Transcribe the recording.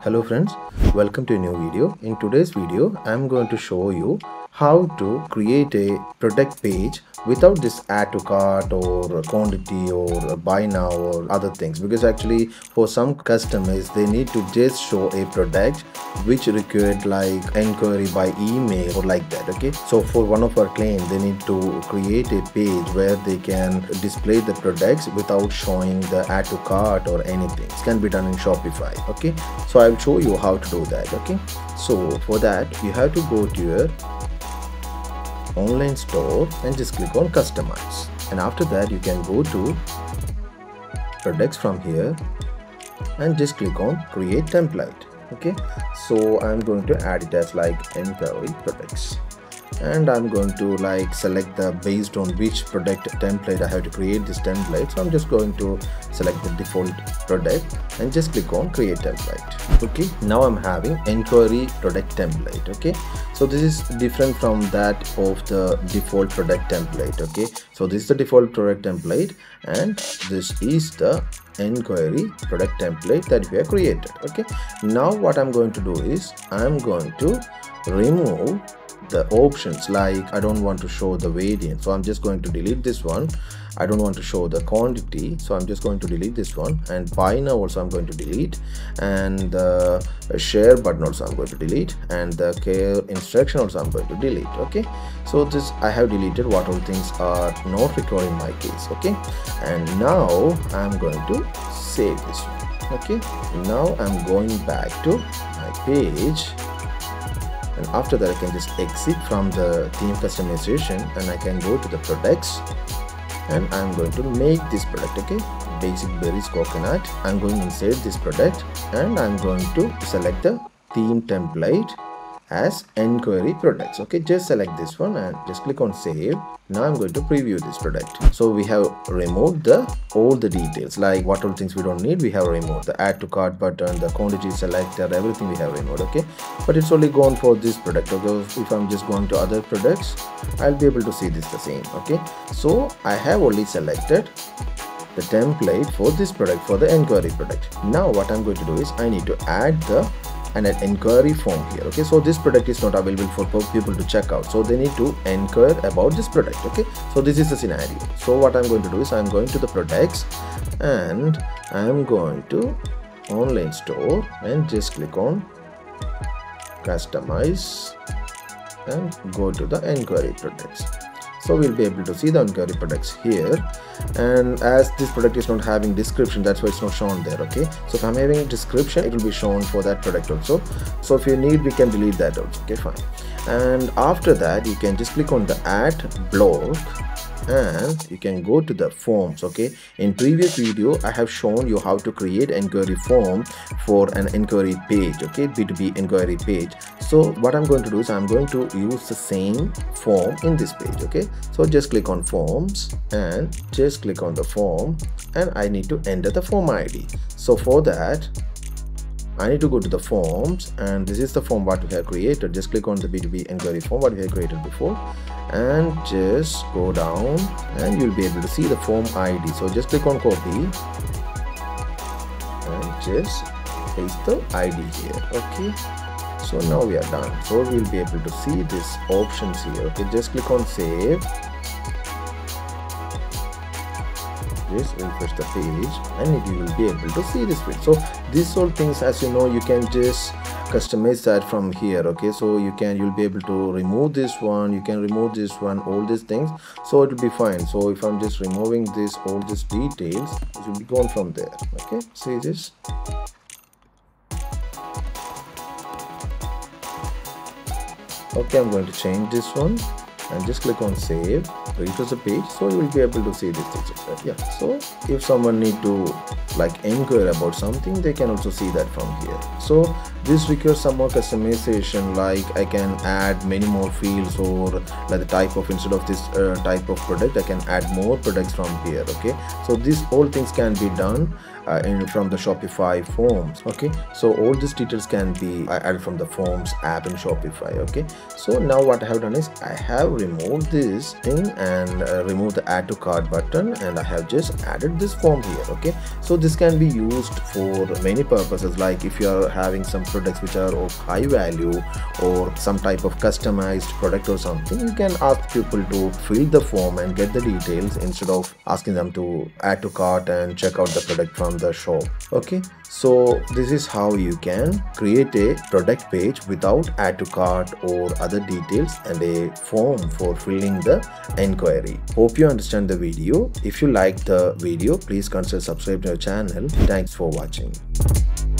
Hello friends, welcome to a new video. In today's video, I'm going to show you how to create a product page without this add to cart or quantity or buy now or other things, because actually for some customers they need to just show a product which required like inquiry by email or like that. Okay, so for one of our clients they need to create a page where they can display the products without showing the add to cart or anything. It can be done in Shopify. Okay, so I'll show you how to do that. Okay, so for that you have to go to your online store and just click on customize, and after that you can go to products from here and just click on create template. Okay, so I'm going to add it as like inquiry products, and I'm going to like select the based on which product template I have to create this template. So I'm just going to select the default product and just click on create template. Okay, now I'm having inquiry product template. Okay, so this is different from that of the default product template. Okay, so this is the default product template and this is the inquiry product template that we have created. Okay, now what I'm going to do is I'm going to remove the options, like I don't want to show the variant, so I'm just going to delete this one. I don't want to show the quantity, so I'm just going to delete this one, and buy now also I'm going to delete, and the share button also I'm going to delete, and the care instruction also I'm going to delete. Okay, so this I have deleted what all things are not required in my case. Okay, and now I'm going to save this one. Okay, now I'm going back to my page, and after that I can just exit from the theme customization and I can go to the products, and I'm going to make this product. Okay, basic berries coconut. I'm going to insert this product and I'm going to select the theme template as inquiry products. Okay, just select this one and just click on save. Now I'm going to preview this product. So we have removed all the details, like what all things we don't need. We have removed the add to cart button, the quantity selector, everything we have removed. Okay, but it's only gone for this product. Okay, if I'm just going to other products, I'll be able to see this the same. Okay, so I have only selected the template for this product, for the inquiry product. Now what I'm going to do is I need to add an inquiry form here. Okay, so this product is not available for people to check out, so they need to inquire about this product. Okay, so this is the scenario. So what I'm going to do is I'm going to the products and I'm going to online store and just click on customize and go to the inquiry products. So we'll be able to see the inquiry products here, and as this product is not having description, that's why it's not shown there. Okay, so if I'm having description, it will be shown for that product also. So if you need, we can delete that also. Okay, fine. And after that you can just click on the add block and you can go to the forms. Okay, in previous video I have shown you how to create inquiry form for an inquiry page. Okay, B2B inquiry page. So what I'm going to do is I'm going to use the same form in this page. Okay, so just click on forms and just click on the form, and I need to enter the form ID. So for that I need to go to the forms, and this is the form what we have created. Just click on the B2B inquiry form what we have created before, and just go down and you'll be able to see the form ID. So just click on copy and just paste the ID here. Okay, so now we are done. So we'll be able to see these options here. Okay, just click on save. Just refresh the page and you will be able to see this page. So these all things, as you know, you can just customize that from here. Okay, so you'll be able to remove this one, you can remove this one, all these things, so it will be fine. So if I'm just removing this, all these details, it will be gone from there. Okay, see this. Okay, I'm going to change this one and just click on save, refresh the page, so you will be able to see this picture. Yeah, so if someone need to like inquire about something, they can also see that from here. So this requires some more customization, like I can add many more fields, or like the type of, instead of this type of product, I can add more products from here. Okay, so these all things can be done from the Shopify forms. Okay, so all these details can be added from the forms app in Shopify. Okay, so now what I have done is I have remove this thing and remove the add to cart button, and I have just added this form here. Okay, so this can be used for many purposes, like if you are having some products which are of high value or some type of customized product or something, you can ask people to fill the form and get the details instead of asking them to add to cart and check out the product from the shop. Okay, so this is how you can create a product page without add to cart or other details, and a form for filling the inquiry. Hope you understand the video. If you like the video, please consider subscribing to our channel. Thanks for watching.